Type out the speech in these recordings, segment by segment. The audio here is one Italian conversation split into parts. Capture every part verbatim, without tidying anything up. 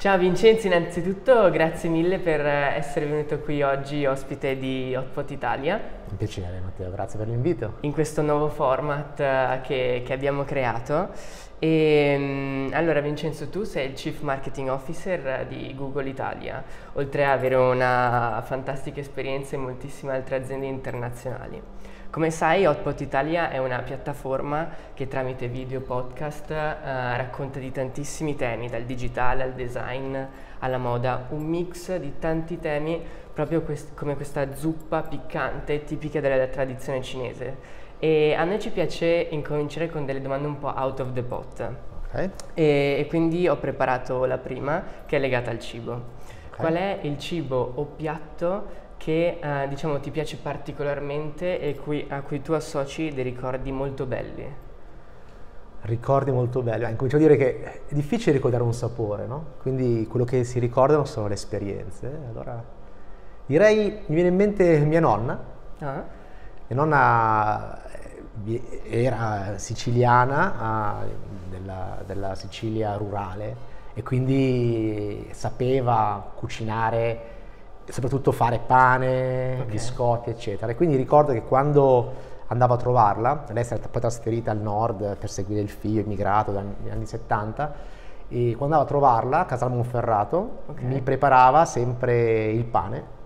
Ciao Vincenzo, innanzitutto grazie mille per essere venuto qui oggi ospite di Hotpot Italia. Un piacere Matteo, grazie per l'invito. In questo nuovo format che, che abbiamo creato. E, allora Vincenzo, tu sei il Chief Marketing Officer di Google Italia, oltre ad avere una fantastica esperienza in moltissime altre aziende internazionali. Come sai, Hotpot Italia è una piattaforma che tramite video podcast eh, racconta di tantissimi temi, dal digitale al design alla moda, un mix di tanti temi proprio quest- come questa zuppa piccante tipica della tradizione cinese. E a noi ci piace incominciare con delle domande un po' out of the pot. Okay. E, e quindi ho preparato la prima che è legata al cibo. Okay. Qual è il cibo o piatto che eh, diciamo ti piace particolarmente e cui, a cui tu associ dei ricordi molto belli? Ricordi molto belli, eh, incomincio a dire che è difficile ricordare un sapore, no? Quindi quello che si ricordano sono le esperienze. Allora direi, mi viene in mente mia nonna. Ah. Mia nonna era siciliana, della, della Sicilia rurale, e quindi sapeva cucinare, soprattutto fare pane, okay, biscotti eccetera, e quindi ricordo che quando andavo a trovarla, lei è stata poi trasferita al nord per seguire il figlio, immigrato dagli anni settanta, e quando andavo a trovarla a Casale Monferrato, okay, mi preparava sempre il pane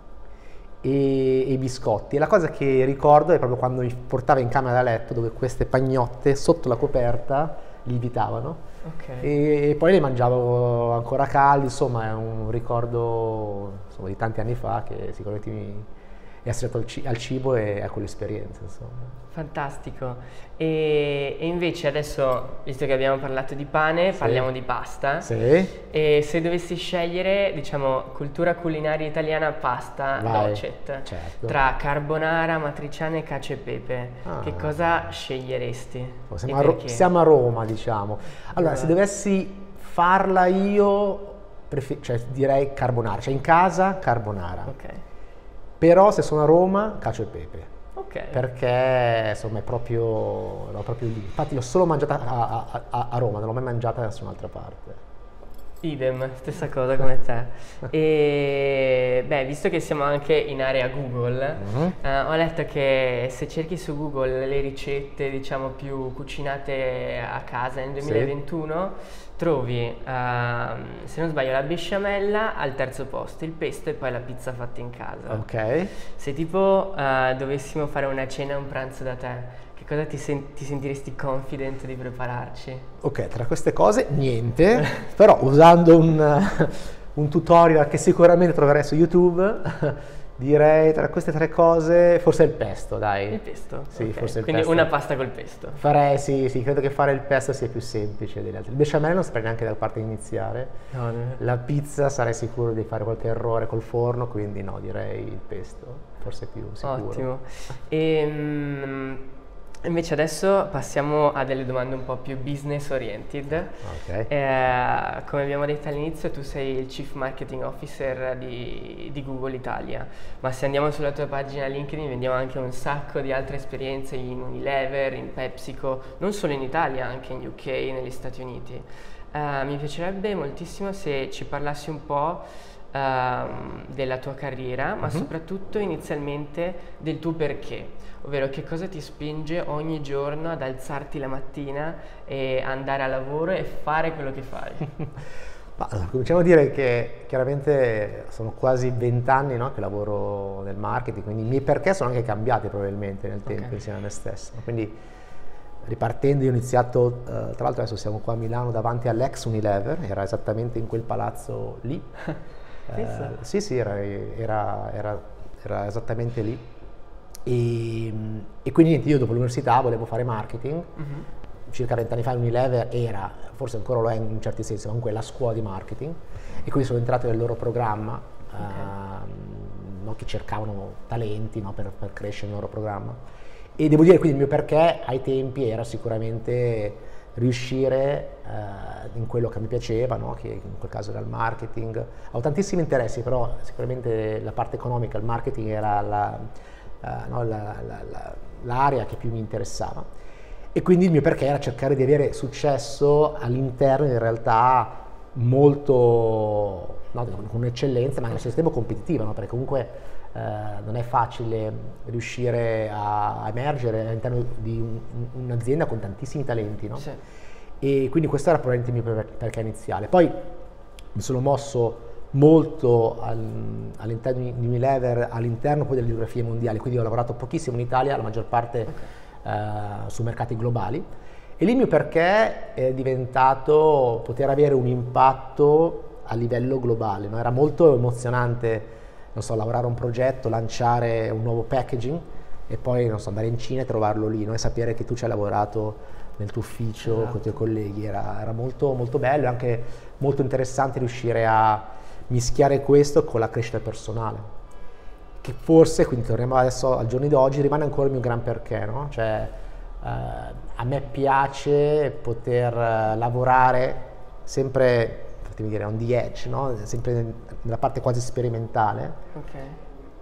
e, e i biscotti, e la cosa che ricordo è proprio quando mi portava in camera da letto, dove queste pagnotte sotto la coperta lievitavano. Okay. E, e poi le mangiavo ancora caldi, insomma è un ricordo insomma, di tanti anni fa che sicuramente mi è associato al cibo e a quell'esperienza. Fantastico. E, e invece adesso, visto che abbiamo parlato di pane, sì, parliamo di pasta. Sì. E se dovessi scegliere, diciamo, cultura culinaria italiana, pasta, vai, docet, certo, tra carbonara, matriciane, cacio e pepe, ah, che cosa sceglieresti? Siamo a, Ro- siamo a Roma, diciamo. Allora, allora, se dovessi farla io, prefer- cioè, direi carbonara, cioè in casa carbonara. Okay. Però se sono a Roma, cacio e pepe, okay, perché insomma è proprio, no, proprio lì. Infatti l'ho solo mangiata a, a, a, a Roma, non l'ho mai mangiata da nessun'altra parte. Idem, stessa cosa come te. E, beh, visto che siamo anche in area Google, mm-hmm, eh, ho letto che se cerchi su Google le ricette, diciamo, più cucinate a casa nel duemilaventuno, sì, trovi, eh, se non sbaglio, la besciamella al terzo posto, il pesto e poi la pizza fatta in casa. Ok. Se tipo eh, dovessimo fare una cena, un pranzo da te, cosa ti, sen- ti sentiresti confident di prepararci? Ok, tra queste cose niente, però usando un, un tutorial che sicuramente troverai su YouTube, direi tra queste tre cose forse il pesto, dai. Il pesto? Sì, okay, forse il quindi pesto. Quindi una pasta col pesto? Farei, sì, sì, credo che fare il pesto sia più semplice degli altri. Il besciamella non saprei neanche da parte iniziare. No, no. La pizza sarei sicuro di fare qualche errore col forno, quindi no, direi il pesto, forse più sicuro. Ottimo. Ehm... Invece adesso passiamo a delle domande un po' più business oriented. Okay. Eh, come abbiamo detto all'inizio, tu sei il Chief Marketing Officer di, di Google Italia, ma se andiamo sulla tua pagina LinkedIn vediamo anche un sacco di altre esperienze in Unilever, in PepsiCo, non solo in Italia, anche in U K, negli Stati Uniti. Eh, mi piacerebbe moltissimo se ci parlassi un po' Uh, della tua carriera, ma uh-huh, soprattutto inizialmente del tuo perché, ovvero che cosa ti spinge ogni giorno ad alzarti la mattina e andare a lavoro e fare quello che fai. Ma, allora, cominciamo a dire che chiaramente sono quasi vent'anni, no, che lavoro nel marketing, quindi i miei perché sono anche cambiati probabilmente nel tempo, okay, insieme a me stesso. Quindi ripartendo, io ho iniziato, eh, tra l'altro adesso siamo qua a Milano davanti all'ex Unilever, era esattamente in quel palazzo lì. Eh, sì, sì, era, era, era, era esattamente lì, e, e quindi niente, io dopo l'università volevo fare marketing, uh-huh, circa vent'anni fa Unilever era, forse ancora lo è in un certo senso, comunque la scuola di marketing, e quindi sono entrato nel loro programma, okay, uh, no, che cercavano talenti, no, per, per crescere il loro programma, e devo dire quindi il mio perché ai tempi era sicuramente riuscire uh, in quello che mi piaceva, no? Che in quel caso era il marketing. Ho tantissimi interessi, però sicuramente la parte economica, il marketing era la, uh, no, la, la, la, l'area che più mi interessava, e quindi il mio perché era cercare di avere successo all'interno in realtà molto, no, con un'eccellenza, ma è un sistema competitivo, no? Perché comunque eh, non è facile riuscire a emergere all'interno di un, un'azienda con tantissimi talenti, no? Sì. E quindi questo era probabilmente il mio perché iniziale. Poi mi sono mosso molto al, all'interno di Unilever, all'interno poi delle geografie mondiali, quindi ho lavorato pochissimo in Italia, la maggior parte okay. eh, su mercati globali, e lì il mio perché è diventato poter avere un impatto a livello globale, no? Era molto emozionante, non so, lavorare un progetto, lanciare un nuovo packaging e poi, non so, andare in Cina e trovarlo lì, no? E sapere che tu ci hai lavorato nel tuo ufficio, esatto, con i tuoi colleghi, era, era molto, molto bello e anche molto interessante riuscire a mischiare questo con la crescita personale, che forse, quindi torniamo adesso al giorno d'oggi, rimane ancora il mio gran perché, no? Cioè, eh, a me piace poter eh, lavorare sempre, fatemi dire, on the edge, no? Sempre nella parte quasi sperimentale, okay,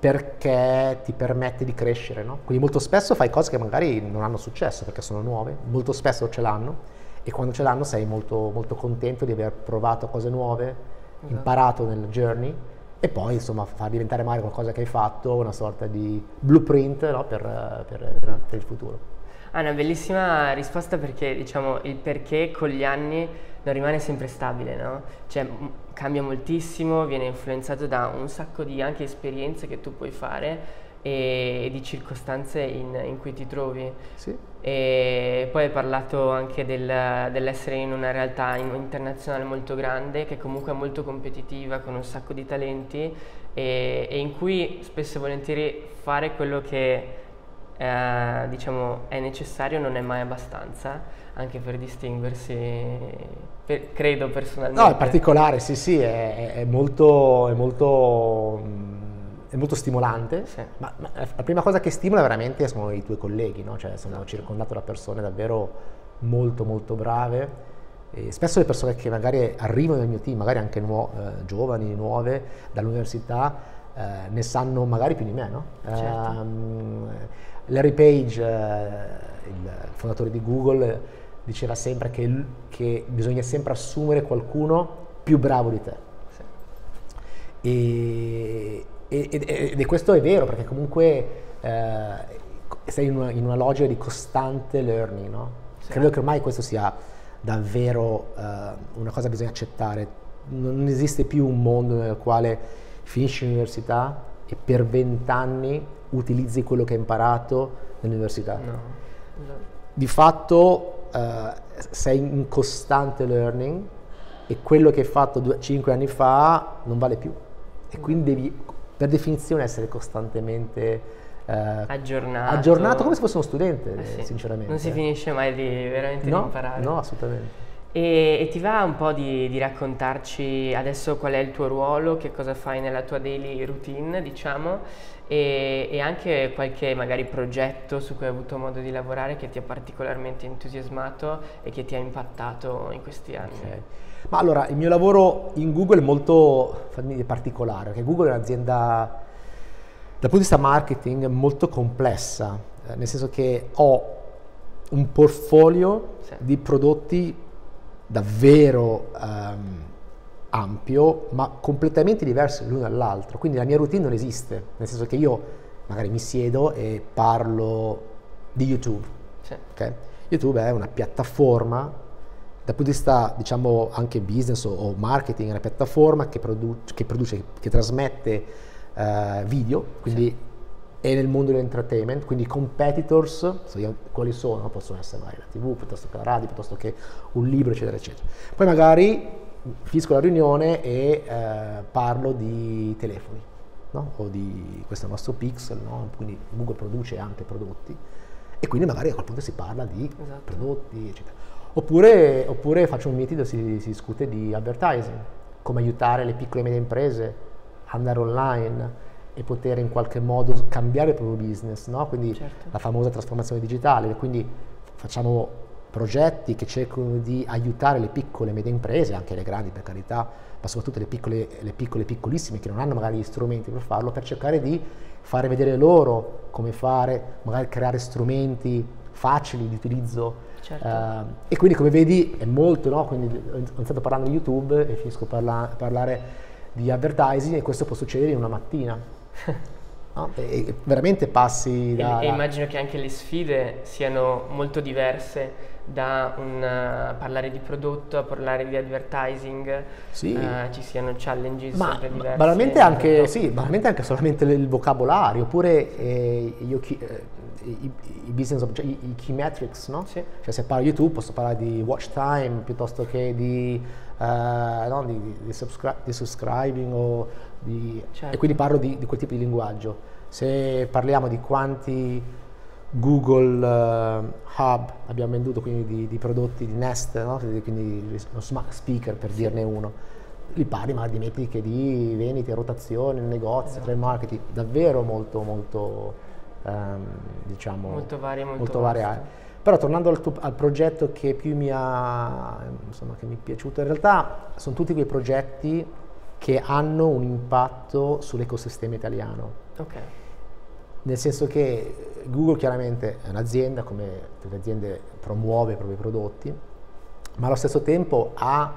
perché ti permette di crescere, no? Quindi molto spesso fai cose che magari non hanno successo perché sono nuove, molto spesso ce l'hanno, e quando ce l'hanno sei molto, molto contento di aver provato cose nuove, imparato nel journey, e poi insomma far diventare magari qualcosa che hai fatto una sorta di blueprint, no? per, per, per, per il futuro. Ah, una bellissima risposta, perché diciamo il perché con gli anni non rimane sempre stabile, no? Cioè cambia moltissimo, viene influenzato da un sacco di anche esperienze che tu puoi fare e, e di circostanze in, in cui ti trovi. Sì. E poi hai parlato anche del, dell'essere in una realtà internazionale molto grande, che comunque è molto competitiva, con un sacco di talenti e, e in cui spesso e volentieri fare quello che eh, diciamo è necessario non è mai abbastanza, anche per distinguersi, per, credo personalmente. No, in particolare sì sì, è, è molto... È molto mh, è molto stimolante, sì. ma, ma la prima cosa che stimola veramente sono i tuoi colleghi, no? Cioè sono circondato da persone davvero molto molto brave, e spesso le persone che magari arrivano nel mio team, magari anche nuo eh, giovani, nuove, dall'università, eh, ne sanno magari più di me, no? Certo. Um, Larry Page, eh, il fondatore di Google, diceva sempre che, che bisogna sempre assumere qualcuno più bravo di te. Sì. E E questo è vero, perché comunque eh, sei in una, in una logica di costante learning, no? Sì. Credo che ormai questo sia davvero eh, una cosa che bisogna accettare. Non esiste più un mondo nel quale finisci l'università e per vent'anni utilizzi quello che hai imparato nell'università. No. No. Di fatto eh, sei in costante learning e quello che hai fatto cinque anni fa non vale più. E no. Quindi devi, per definizione, essere costantemente eh, aggiornato. aggiornato come se fosse uno studente, eh sì, sinceramente. Non si finisce mai di veramente no, di imparare. No, assolutamente. E, e ti va un po' di, di raccontarci adesso qual è il tuo ruolo, che cosa fai nella tua daily routine, diciamo, e, e anche qualche magari progetto su cui hai avuto modo di lavorare che ti ha particolarmente entusiasmato e che ti ha impattato in questi anni. Okay. Ma allora, il mio lavoro in Google è molto particolare, perché Google è un'azienda dal punto di vista marketing molto complessa, eh, nel senso che ho un portfolio, sì, di prodotti davvero um, ampio, ma completamente diversi l'uno dall'altro, quindi la mia routine non esiste, nel senso che io magari mi siedo e parlo di YouTube. Sì. Okay? YouTube è una piattaforma, dal punto di vista, diciamo, anche business o, o marketing, è una piattaforma che, produ che produce, che, che trasmette uh, video, quindi sì, è nel mondo dell'entertainment, quindi i competitors, so io, quali sono? Possono essere magari la tivù, piuttosto che la radio, piuttosto che un libro, eccetera, eccetera. Poi magari finisco la riunione e uh, parlo di telefoni, no? O di questo nostro Pixel, no? Quindi Google produce anche prodotti e quindi magari a quel punto si parla di, esatto, prodotti, eccetera. Oppure, oppure faccio un meeting dove si, si discute di advertising, come aiutare le piccole e medie imprese ad andare online e poter in qualche modo cambiare il proprio business, no? Quindi certo, la famosa trasformazione digitale, quindi facciamo progetti che cercano di aiutare le piccole e medie imprese, anche le grandi per carità, ma soprattutto le piccole le piccole piccolissime che non hanno magari gli strumenti per farlo, per cercare di fare vedere loro come fare, magari creare strumenti, facili di utilizzo. Certo. Uh, e quindi, come vedi, è molto, no? Quindi ho iniziato parlando di YouTube e finisco a parla parlare di advertising, e questo può succedere in una mattina. No? E, e veramente passi da... E, e immagino che anche le sfide siano molto diverse, da un, uh, parlare di prodotto a parlare di advertising. Sì. Uh, ci siano challenges ma, sempre diverse. Ma veramente anche, sì, veramente anche solamente il vocabolario, oppure eh, io chi... Eh, I, i business, cioè i, i key metrics, no? Sì. Cioè, se parlo di YouTube posso parlare di watch time piuttosto che di, uh, no, di, di, di, subscri di subscribing o di, certo. E quindi parlo di, di quel tipo di linguaggio. Se parliamo di quanti Google uh, Hub abbiamo venduto, quindi di, di prodotti di Nest, no? Quindi lo smart speaker, per sì. dirne uno, li parli ma di metriche di vendite, rotazione, negozio, esatto. Trade marketing, davvero molto molto... Um, diciamo molto varie, molto, molto variare. Però tornando al, tuo, al progetto che più mi ha, insomma, che mi è piaciuto, in realtà sono tutti quei progetti che hanno un impatto sull'ecosistema italiano. Okay. Nel senso che Google chiaramente è un'azienda, come tutte le aziende promuove i propri prodotti, ma allo stesso tempo ha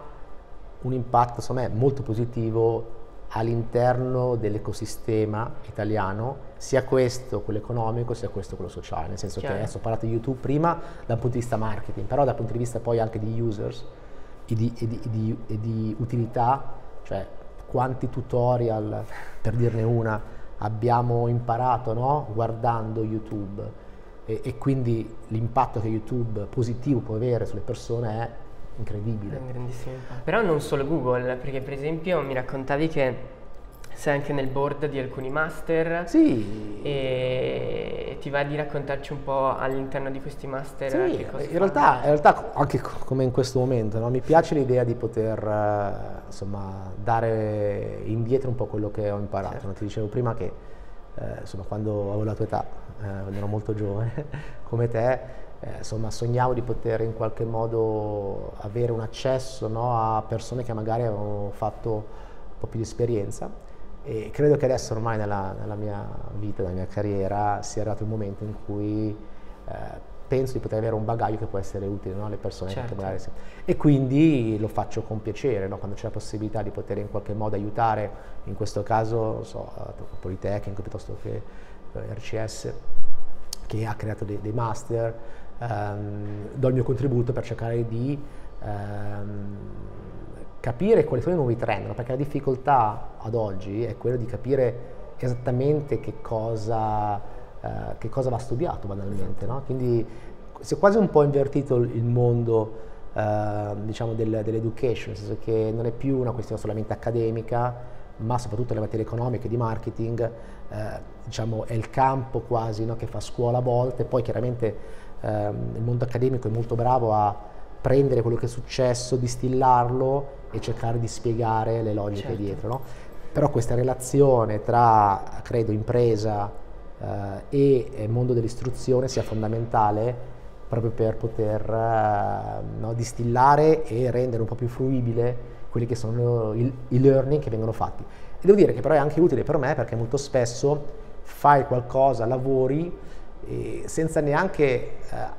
un impatto, secondo me, molto positivo all'interno dell'ecosistema italiano, sia questo quello economico, sia questo quello sociale, nel senso Chiaro. Che adesso ho parlato di YouTube prima dal punto di vista marketing, però dal punto di vista poi anche di users e di, e di, e di, e di utilità, cioè quanti tutorial, per dirne una, abbiamo imparato, no? Guardando YouTube, e, e quindi l'impatto che YouTube positivo può avere sulle persone è incredibile. Però non solo Google, perché per esempio mi raccontavi che sei anche nel board di alcuni master. Sì. E ti va di raccontarci un po' all'interno di questi master? Sì, che cosa in, realtà, in realtà anche come in questo momento, no? Mi piace l'idea di poter, insomma, dare indietro un po' quello che ho imparato. Certo. No? Ti dicevo prima che eh, insomma, quando avevo la tua età, eh, quando ero molto giovane come te, Eh, insomma, sognavo di poter in qualche modo avere un accesso, no, a persone che magari avevano fatto un po' più di esperienza, e credo che adesso ormai nella, nella mia vita, nella mia carriera, sia arrivato il momento in cui eh, penso di poter avere un bagaglio che può essere utile, no, alle persone. Certo. Che magari si... E quindi lo faccio con piacere, no, quando c'è la possibilità di poter in qualche modo aiutare, in questo caso non so, Politecnico piuttosto che R C S, che ha creato dei, dei master. Um, do il mio contributo per cercare di um, capire quali sono i nuovi trend, no? Perché la difficoltà ad oggi è quella di capire esattamente che cosa, uh, che cosa va studiato banalmente, no? Quindi si è quasi un po' invertito il mondo uh, diciamo del, dell'education, nel senso che non è più una questione solamente accademica, ma soprattutto le materie economiche, di marketing, uh, diciamo è il campo quasi, no? Che fa scuola a volte, poi chiaramente il mondo accademico è molto bravo a prendere quello che è successo, distillarlo e cercare di spiegare le logiche. Certo. Dietro, no? Però questa relazione tra, credo, impresa eh, e mondo dell'istruzione sia fondamentale proprio per poter eh, no, distillare e rendere un po' più fruibile quelli che sono i learning che vengono fatti. E devo dire che però è anche utile per me, perché molto spesso fai qualcosa, lavori, e senza neanche eh,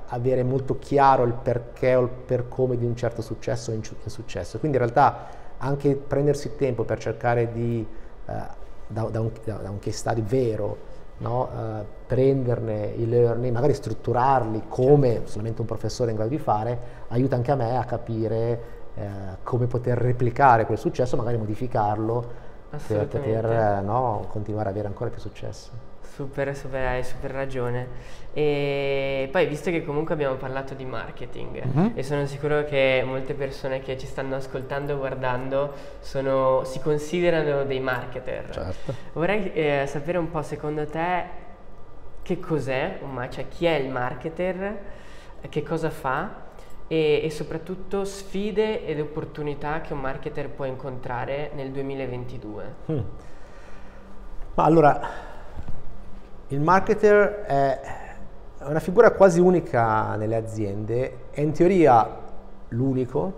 avere molto chiaro il perché o il per come di un certo successo o insuccesso. Quindi in realtà anche prendersi il tempo per cercare di, eh, da, da, un, da, da un case study vero, no? eh, prenderne i learning, magari strutturarli come solamente un professore è in grado di fare, aiuta anche a me a capire eh, come poter replicare quel successo, magari modificarlo per poter eh, no, continuare ad avere ancora più successo. Super, super, hai super ragione. E poi, visto che comunque abbiamo parlato di marketing, mm-hmm. e sono sicuro che molte persone che ci stanno ascoltando e guardando sono, si considerano dei marketer. Certo. Vorrei eh, sapere un po', secondo te, che cos'è, cioè chi è il marketer, che cosa fa, e, e soprattutto sfide ed opportunità che un marketer può incontrare nel duemilaventidue. Mm. Ma allora... Il marketer è una figura quasi unica nelle aziende, è in teoria l'unico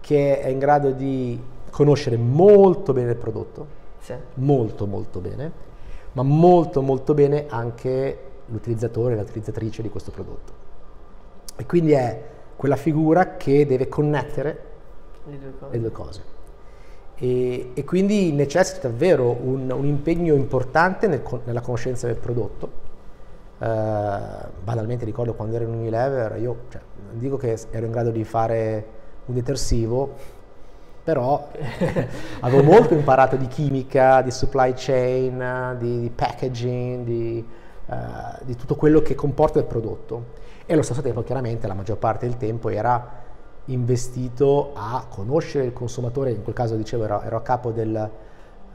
che è in grado di conoscere molto bene il prodotto, sì. molto molto bene, ma molto molto bene anche l'utilizzatore, l'utilizzatrice di questo prodotto. E quindi è quella figura che deve connettere le due cose. Le due cose. E, e quindi necessita davvero un, un impegno importante nel, nella conoscenza del prodotto. Uh, banalmente ricordo quando ero in Unilever, io cioè, non dico che ero in grado di fare un detersivo, però avevo molto imparato di chimica, di supply chain, di, di packaging, di, uh, di tutto quello che comporta il prodotto. E allo stesso tempo, chiaramente, la maggior parte del tempo era investito a conoscere il consumatore. In quel caso, dicevo, ero, ero a capo del,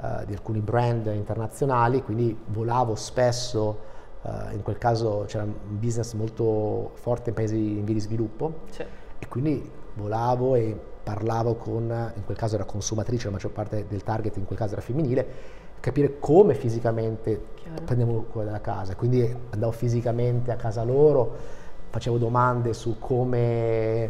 uh, di alcuni brand internazionali, quindi volavo spesso. Uh, in quel caso c'era un business molto forte in paesi in via di sviluppo, sì. E quindi volavo e parlavo con, in quel caso era consumatrice, la maggior parte del target in quel caso era femminile, capire come fisicamente prendiamo cura della casa. Quindi andavo fisicamente a casa loro, facevo domande su come,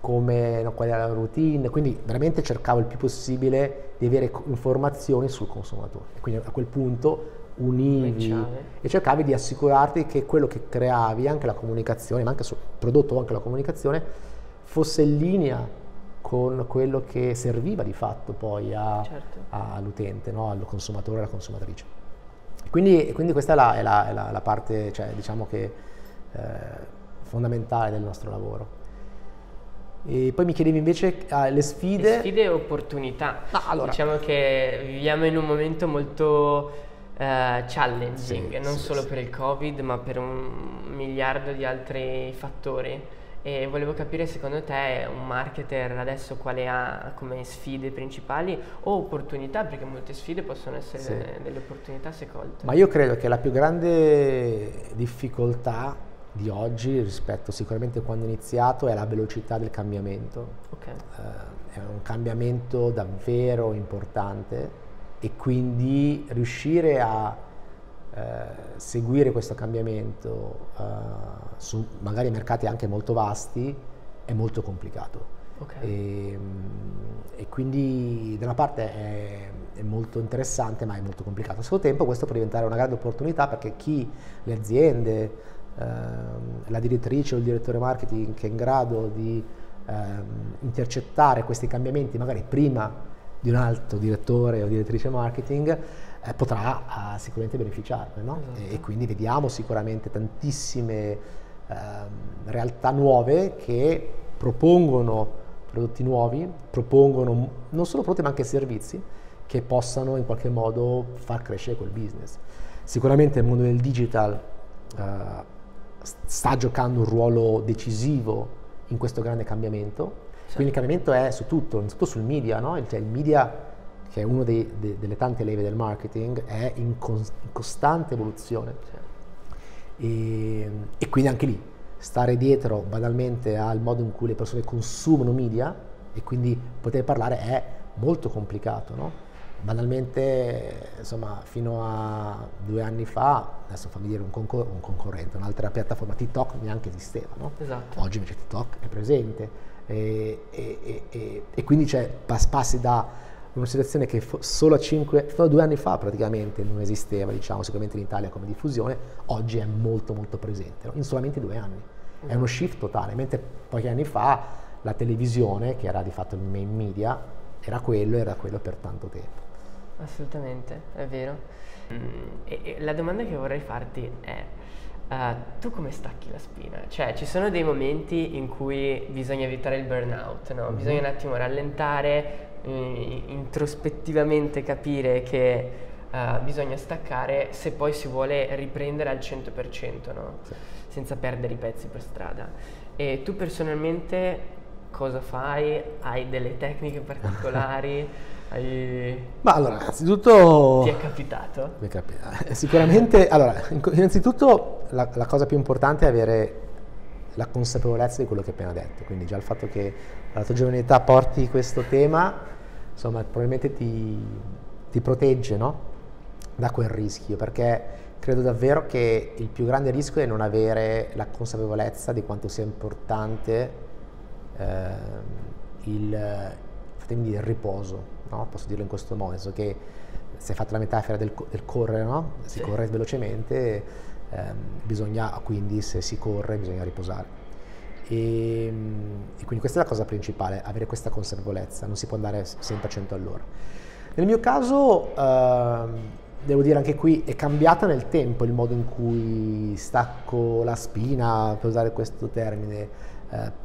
come no, qual era la routine, quindi veramente cercavo il più possibile di avere informazioni sul consumatore. E quindi a quel punto univi e cercavi di assicurarti che quello che creavi, anche la comunicazione, ma anche sul prodotto o anche la comunicazione, fosse in linea con quello che serviva di fatto poi a, certo. all'utente, no? Al consumatore, alla consumatrice. Quindi, quindi questa è la, è la, è la, la parte, cioè, diciamo che eh, fondamentale del nostro lavoro. E poi mi chiedevi invece ah, le sfide. Le sfide e opportunità. Ah, allora. Diciamo che viviamo in un momento molto Uh, challenging, sì, non sì, solo sì. per il Covid, ma per un miliardo di altri fattori. E volevo capire, secondo te, un marketer adesso quale ha come sfide principali o opportunità, perché molte sfide possono essere sì. delle, delle opportunità se colte. Ma io credo che la più grande difficoltà di oggi, rispetto sicuramente a quando ho iniziato, è la velocità del cambiamento. Okay. Uh, è un cambiamento davvero importante. E quindi riuscire a eh, seguire questo cambiamento eh, su magari mercati anche molto vasti è molto complicato. Okay. E, e quindi da una parte è, è molto interessante, ma è molto complicato. Al suo tempo questo può diventare una grande opportunità, perché chi, le aziende, eh, la direttrice o il direttore marketing che è in grado di eh, intercettare questi cambiamenti magari prima di un altro direttore o direttrice marketing eh, potrà eh, sicuramente beneficiarne, no? Esatto. E, e quindi vediamo sicuramente tantissime eh, realtà nuove che propongono prodotti nuovi, propongono non solo prodotti ma anche servizi che possano in qualche modo far crescere quel business. Sicuramente il mondo del digital eh, sta giocando un ruolo decisivo in questo grande cambiamento. Certo. Quindi il cambiamento è su tutto, innanzitutto sul media, no? Cioè il media, che è una de, delle tante leve del marketing, è in, con, in costante evoluzione. Certo. E, e quindi anche lì, stare dietro banalmente al modo in cui le persone consumano media e quindi poter parlare è molto complicato, no? Banalmente, insomma, fino a due anni fa, adesso fammi dire un, concor- un concorrente, un'altra piattaforma, TikTok, neanche esisteva, no? Esatto. Oggi invece TikTok è presente. E, e, e, e quindi c'è pas, passi da una situazione che fo, solo a cinque, fino a due anni fa praticamente non esisteva, diciamo, sicuramente in Italia come diffusione, oggi è molto molto presente, no? In solamente due anni. Mm-hmm. È uno shift totale, mentre pochi anni fa la televisione, che era di fatto il main media, era quello, era quello per tanto tempo. Assolutamente, è vero. Mm, e, e la domanda che vorrei farti è: Uh, tu come stacchi la spina? Cioè, ci sono dei momenti in cui bisogna evitare il burnout, no? Mm-hmm. Bisogna un attimo rallentare, mh, introspettivamente capire che uh, bisogna staccare se poi si vuole riprendere al cento per cento, no? Sì. Senza perdere i pezzi per strada. E tu personalmente cosa fai? Hai delle tecniche particolari? Hai... Ma allora, innanzitutto... Ti è capitato? Mi è capitato. Sicuramente, allora, innanzitutto la, la cosa più importante è avere la consapevolezza di quello che ho appena detto, quindi già il fatto che alla tua giovane età porti questo tema, insomma, probabilmente ti, ti protegge, no? Da quel rischio, perché credo davvero che il più grande rischio è non avere la consapevolezza di quanto sia importante eh, il, fatemi dire, il riposo. No? Posso dirlo in questo modo, nel senso che se hai fatto la metafora del, co- del correre, no? Si sì. corre velocemente, eh, bisogna quindi, se si corre, bisogna riposare. E, e quindi questa è la cosa principale, avere questa consapevolezza, non si può andare sempre a cento all'ora. Nel mio caso, eh, devo dire anche qui, è cambiata nel tempo il modo in cui stacco la spina, per usare questo termine. Eh,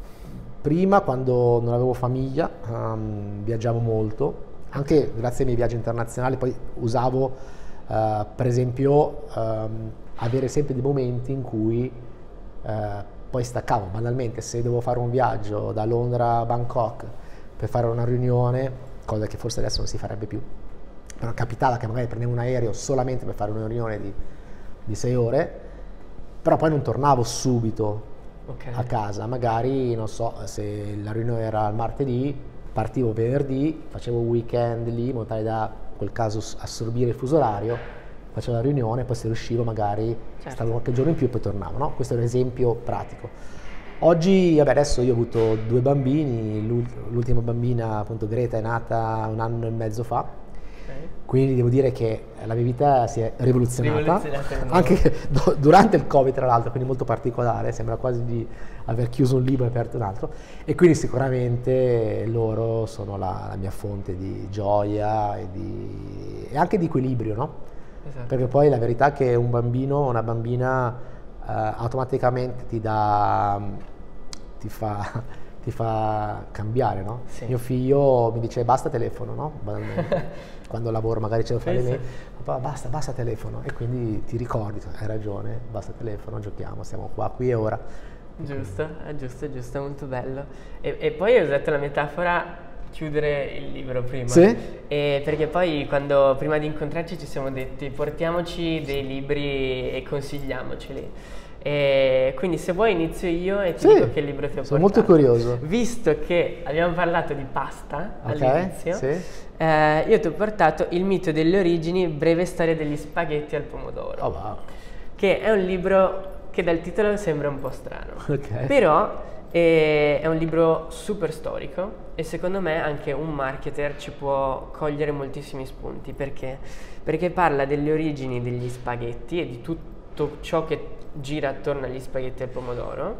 prima, quando non avevo famiglia, um, viaggiavo molto, anche grazie ai miei viaggi internazionali, poi usavo, uh, per esempio, um, avere sempre dei momenti in cui uh, poi staccavo, banalmente, se dovevo fare un viaggio da Londra a Bangkok per fare una riunione, cosa che forse adesso non si farebbe più, però capitava che magari prendevo un aereo solamente per fare una riunione di, di sei ore, però poi non tornavo subito okay. a casa, magari, non so, se la riunione era il martedì, partivo venerdì, facevo un weekend lì, in modo tale da, in quel caso, assorbire il fuso orario, facevo la riunione, poi se riuscivo magari certo. stavo qualche giorno in più e poi tornavo, no? Questo è un esempio pratico. Oggi, vabbè, adesso io ho avuto due bambini, l'ultima bambina, appunto Greta, è nata un anno e mezzo fa, okay. quindi devo dire che la mia vita si è rivoluzionata, anche durante il Covid tra l'altro, quindi molto particolare, sembra quasi di aver chiuso un libro e aperto un altro, e quindi sicuramente loro sono la, la mia fonte di gioia e, di, e anche di equilibrio, no? Esatto. Perché poi la verità è che un bambino o una bambina eh, automaticamente ti dà, ti fa, ti fa cambiare, no? Sì. Mio figlio mi dice basta telefono, no? Quando lavoro magari ce lo fai me, papà basta, basta telefono, e quindi ti ricordi, hai ragione, basta telefono, giochiamo, siamo qua, qui e ora. Giusto, è giusto, è giusto, è molto bello. E, e poi hai usato la metafora chiudere il libro prima, sì? E perché poi quando prima di incontrarci ci siamo detti portiamoci dei libri e consigliamoceli, e quindi se vuoi inizio io e ti sì. dico che libro ti ho portato. Sono molto curioso. Visto che abbiamo parlato di pasta okay, all'inizio, sì. eh, io ti ho portato Il mito delle origini, breve storia degli spaghetti al pomodoro, oh, wow. che è un libro che dal titolo sembra un po' strano, okay. però e è un libro super storico e secondo me anche un marketer ci può cogliere moltissimi spunti. Perché? Perché parla delle origini degli spaghetti e di tutto ciò che gira attorno agli spaghetti al pomodoro, uh,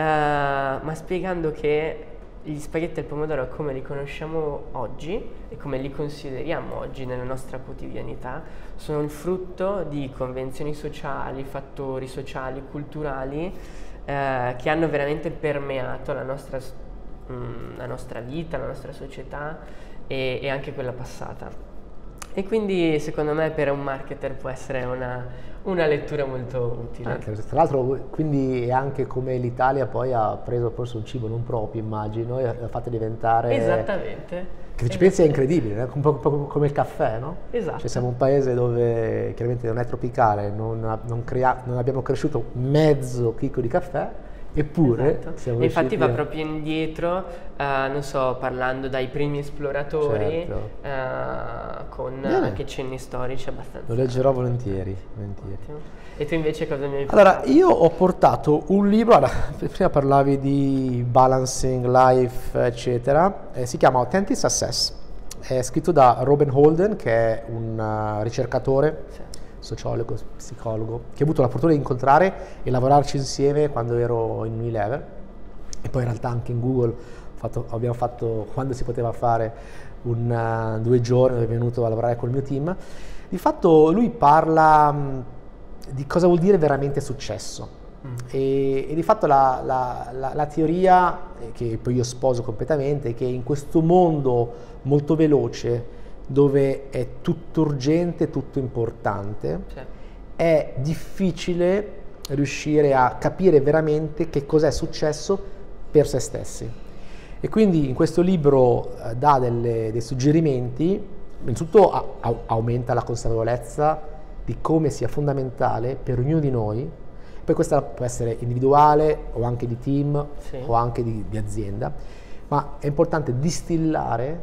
ma spiegando che gli spaghetti al pomodoro come li conosciamo oggi e come li consideriamo oggi nella nostra quotidianità sono il frutto di convenzioni sociali, fattori sociali, culturali Uh, che hanno veramente permeato la nostra, mh, la nostra vita, la nostra società e, e anche quella passata. E quindi secondo me per un marketer può essere una, una lettura molto utile. Anche, tra l'altro, quindi è anche come l'Italia poi ha preso forse un cibo non proprio, immagino, e l'ha fatto diventare... Esattamente. Che se ci pensi è incredibile, un po' come il caffè, no? Esatto. Cioè siamo un paese dove chiaramente non è tropicale, non, non, crea, non abbiamo cresciuto mezzo chicco di caffè, eppure esatto. siamo riusciti. Infatti va proprio indietro, uh, non so, parlando dai primi esploratori, certo. uh, con Bene. anche cenni storici abbastanza. Lo leggerò volentieri. volentieri. E tu invece cosa mi hai portato? Allora, io ho portato un libro, allora, prima parlavi di balancing life, eccetera, eh, si chiama Authentic Success, è scritto da Robin Holden, che è un uh, ricercatore, sì. sociologo, psicologo, che ho avuto la fortuna di incontrare e lavorarci insieme quando ero in Unilever, e poi in realtà anche in Google fatto, abbiamo fatto, quando si poteva fare, un, uh, due giorni, dove è venuto a lavorare col mio team. Di fatto lui parla... Mh, di cosa vuol dire veramente successo mm. e, e di fatto la, la, la, la teoria che poi io sposo completamente è che in questo mondo molto veloce dove è tutto urgente, tutto importante cioè. è difficile riuscire a capire veramente che cos'è successo per se stessi, e quindi in questo libro eh, dà delle, dei suggerimenti. Innanzitutto a, a, aumenta la consapevolezza di come sia fondamentale per ognuno di noi, poi questa può essere individuale o anche di team sì. o anche di, di azienda, ma è importante distillare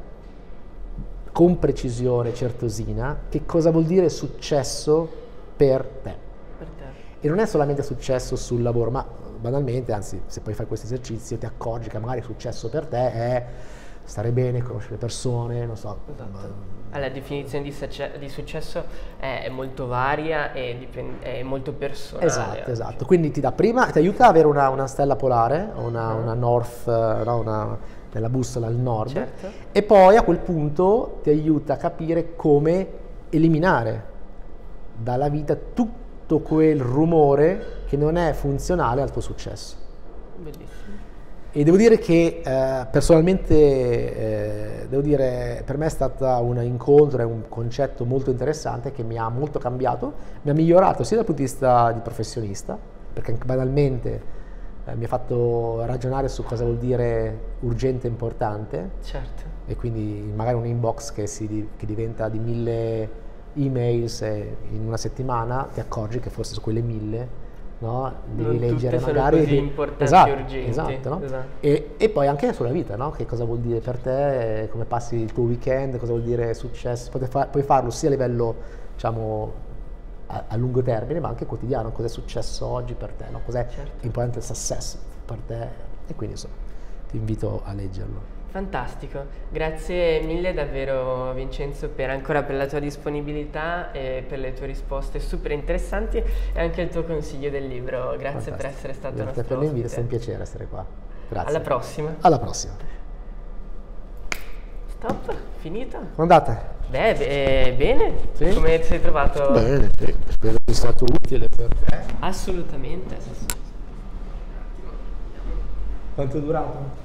con precisione, certosina, che cosa vuol dire successo per te. Per te. E non è solamente successo sul lavoro, ma banalmente, anzi, se poi fai questo esercizio ti accorgi che magari successo per te è stare bene, conoscere le persone, non so. Esatto. La definizione di, di successo è, è molto varia e è molto personale. Esatto, esatto. Quindi ti dà prima, ti aiuta ad avere una, una stella polare, una, una north, no, una, nella bussola al nord, certo. E poi a quel punto ti aiuta a capire come eliminare dalla vita tutto quel rumore che non è funzionale al tuo successo. Bellissimo. E devo dire che eh, personalmente, eh, devo dire, per me è stato un incontro, è un concetto molto interessante che mi ha molto cambiato, mi ha migliorato sia dal punto di vista di professionista, perché anche banalmente eh, mi ha fatto ragionare su cosa vuol dire urgente e importante. Certo. E quindi magari un inbox che, si, che diventa di mille emails in una settimana, ti accorgi che forse su quelle mille... No? Devi leggere magari così importanti, esatto, e urgenti, esatto, no? Esatto. E, e poi anche sulla vita, no? Che cosa vuol dire per te, come passi il tuo weekend, cosa vuol dire successo, puoi, fa puoi farlo sia a livello, diciamo, a, a lungo termine, ma anche quotidiano, cos'è successo oggi per te, no? Cos'è, certo, importante il successo per te, e quindi insomma ti invito a leggerlo. Fantastico, grazie mille davvero Vincenzo per, ancora per la tua disponibilità e per le tue risposte super interessanti e anche il tuo consiglio del libro. Grazie. Fantastico. Per essere stato nostro ospite. Grazie per l'invito, è stato un piacere essere qua. Grazie. Alla prossima. Alla prossima. Stop, finita. Come andate? Beh, beh, bene. Sì? Come ti sei trovato? Bene, sì. Spero sia stato utile per te. Assolutamente. Quanto è durato?